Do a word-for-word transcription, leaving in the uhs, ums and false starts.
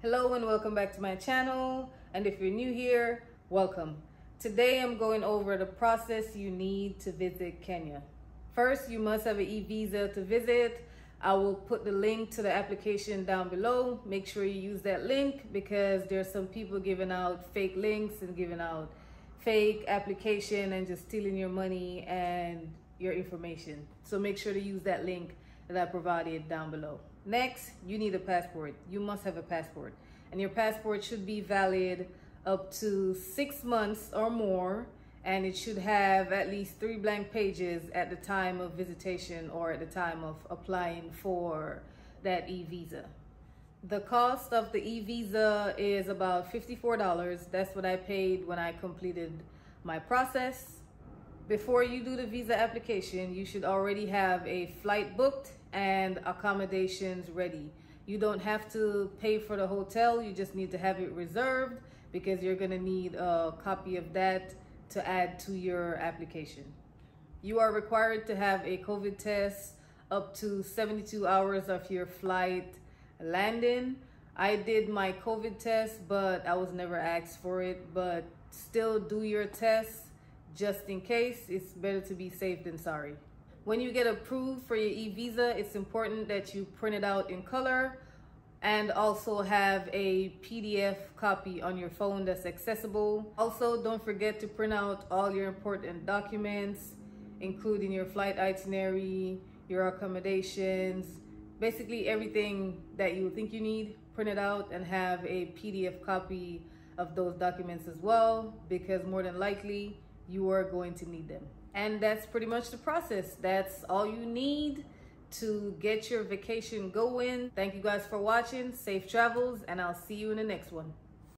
Hello and welcome back to my channel, and if you're new here, welcome. Today I'm going over the process you need to visit Kenya. First, you must have an e-visa to visit. I will put the link to the application down below. Make sure you use that link because there's some people giving out fake links and giving out fake application and just stealing your money and your information. So make sure to use that link that I provided down below. Next, you need a passport. You must have a passport, and your passport should be valid up to six months or more, and it should have at least three blank pages at the time of visitation or at the time of applying for that e-visa. The cost of the e-visa is about fifty-four dollars. That's what I paid when I completed my process. Before you do the visa application, you should already have a flight booked and accommodations ready. You don't have to pay for the hotel, you just need to have it reserved because you're gonna need a copy of that to add to your application. You are required to have a COVID test up to seventy-two hours of your flight landing. I did my COVID test, but I was never asked for it, but still do your test just in case. It's better to be safe than sorry. When you get approved for your e-visa, it's important that you print it out in color and also have a P D F copy on your phone that's accessible. Also, don't forget to print out all your important documents, including your flight itinerary, your accommodations, basically everything that you think you need. Print it out and have a P D F copy of those documents as well, because more than likely you are going to need them. And that's pretty much the process. That's all you need to get your vacation going. Thank you guys for watching. Safe travels, and I'll see you in the next one.